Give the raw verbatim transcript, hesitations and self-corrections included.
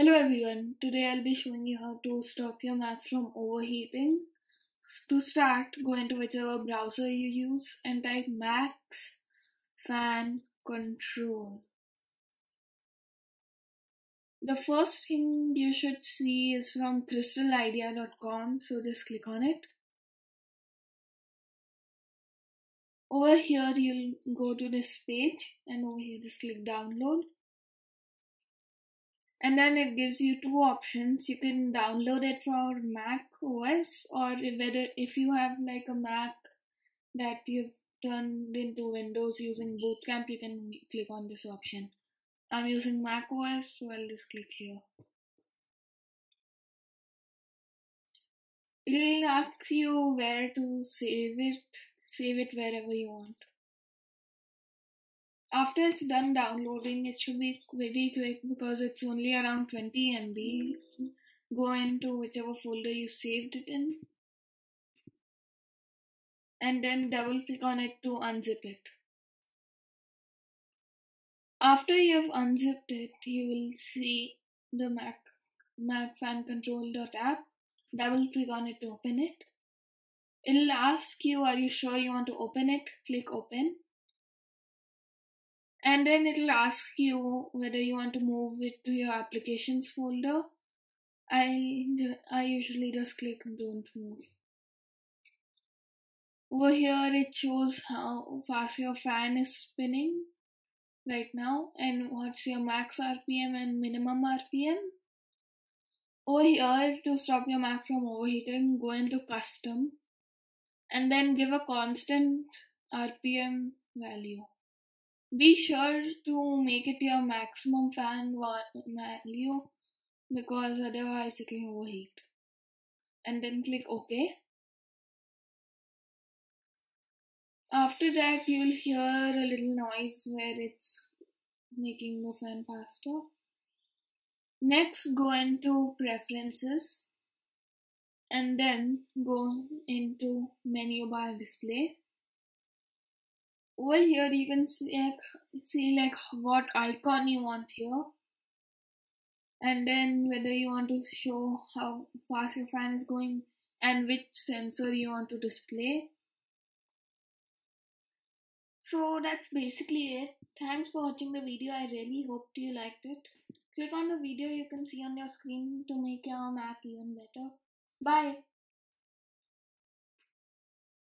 Hello everyone, today I'll be showing you how to stop your Mac from overheating. To start, go into whichever browser you use and type Mac Fan Control. The first thing you should see is from crystalidea dot com, so just click on it. Over here you'll go to this page and over here just click download. And then it gives you two options. You can download it for Mac O S, or whether if you have like a Mac that you've turned into Windows using Bootcamp, you can click on this option. I'm using Mac O S, so I'll just click here. It'll ask you where to save it. Save it wherever you want. After it's done downloading, it should be pretty quick because it's only around twenty M B. Go into whichever folder you saved it in and then double click on it to unzip it. After you have unzipped it, you will see the Mac, Mac Fan Control app. Double click on it to open it. It'll ask you, are you sure you want to open it? Click open. And then it'll ask you whether you want to move it to your applications folder. I, I usually just click don't move. Over here it shows how fast your fan is spinning right now and what's your max R P M and minimum R P M. Over here, to stop your Mac from overheating, go into custom and then give a constant R P M value. Be sure to make it your maximum fan value because otherwise it can overheat. And then click OK. After that, you'll hear a little noise where it's making the fan faster. Next, go into Preferences and then go into Menu Bar Display. Over here you can see like, see like what icon you want here, and then whether you want to show how fast your fan is going and which sensor you want to display. So that's basically it. Thanks for watching the video. I really hope you liked it. Click on the video you can see on your screen to make your Mac even better. Bye!